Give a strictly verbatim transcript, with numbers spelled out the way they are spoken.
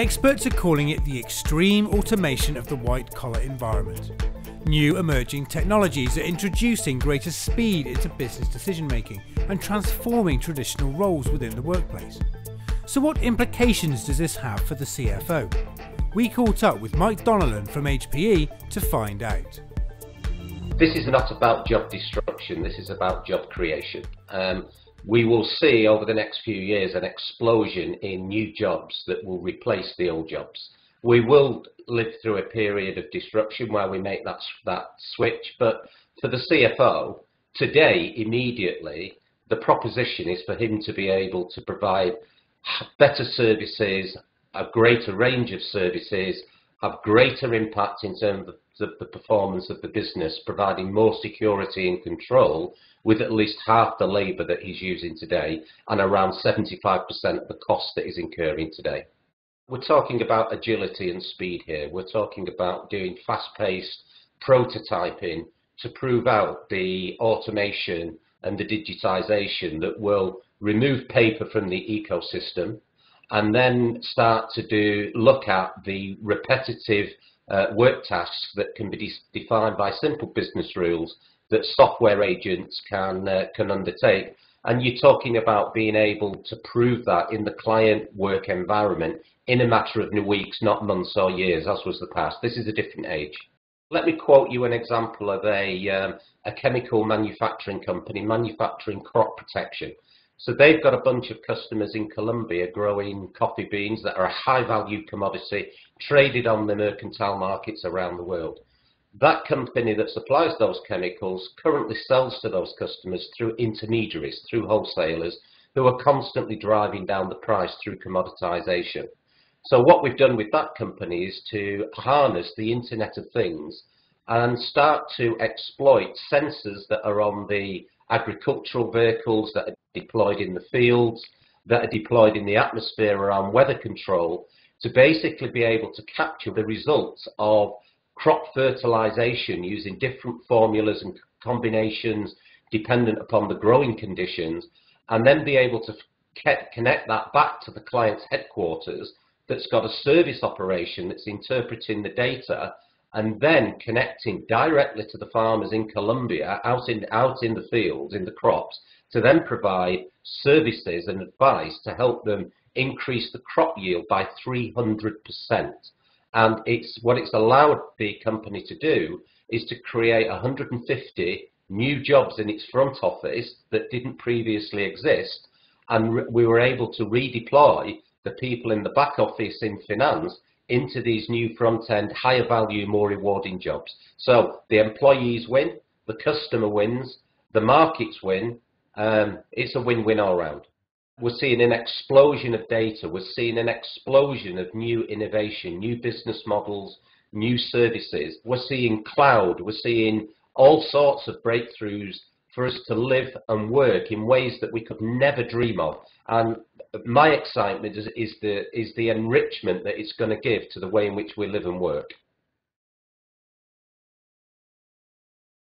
Experts are calling it the extreme automation of the white-collar environment. New emerging technologies are introducing greater speed into business decision-making and transforming traditional roles within the workplace. So what implications does this have for the C F O? We caught up with Mike Donnellan from H P E to find out. This is not about job destruction, this is about job creation. Um, we will see over the next few years an explosion in new jobs that will replace the old jobs. We will live through a period of disruption where we make that, that switch, but for the C F O, today, immediately, the proposition is for him to be able to provide better services, a greater range of services, have greater impact in terms of the performance of the business, providing more security and control with at least half the labour that he's using today and around seventy-five percent of the cost that he's incurring today. We're talking about agility and speed here. We're talking about doing fast-paced prototyping to prove out the automation and the digitisation that will remove paper from the ecosystem and then start to do look at the repetitive uh, work tasks that can be de defined by simple business rules that software agents can, uh, can undertake. And you're talking about being able to prove that in the client work environment in a matter of weeks, not months or years, as was the past. This is a different age. Let me quote you an example of a, um, a chemical manufacturing company manufacturing crop protection. So they've got a bunch of customers in Colombia growing coffee beans that are a high-value commodity, traded on the mercantile markets around the world. That company that supplies those chemicals currently sells to those customers through intermediaries, through wholesalers, who are constantly driving down the price through commoditization. So what we've done with that company is to harness the Internet of Things and start to exploit sensors that are on the agricultural vehicles that are deployed in the fields, that are deployed in the atmosphere around weather control, to basically be able to capture the results of crop fertilization using different formulas and combinations dependent upon the growing conditions, and then be able to connect that back to the client's headquarters that's got a service operation that's interpreting the data and then connecting directly to the farmers in Colombia, out in, out in the fields, in the crops, to then provide services and advice to help them increase the crop yield by three hundred percent. And it's, what it's allowed the company to do is to create one hundred fifty new jobs in its front office that didn't previously exist, and we were able to redeploy the people in the back office in finance into these new front-end, higher value, more rewarding jobs. So the employees win, the customer wins, the markets win, um, it's a win-win all round. We're seeing an explosion of data, we're seeing an explosion of new innovation, new business models, new services. We're seeing cloud, we're seeing all sorts of breakthroughs for us to live and work in ways that we could never dream of. And my excitement is, is, the, is the enrichment that it's going to give to the way in which we live and work.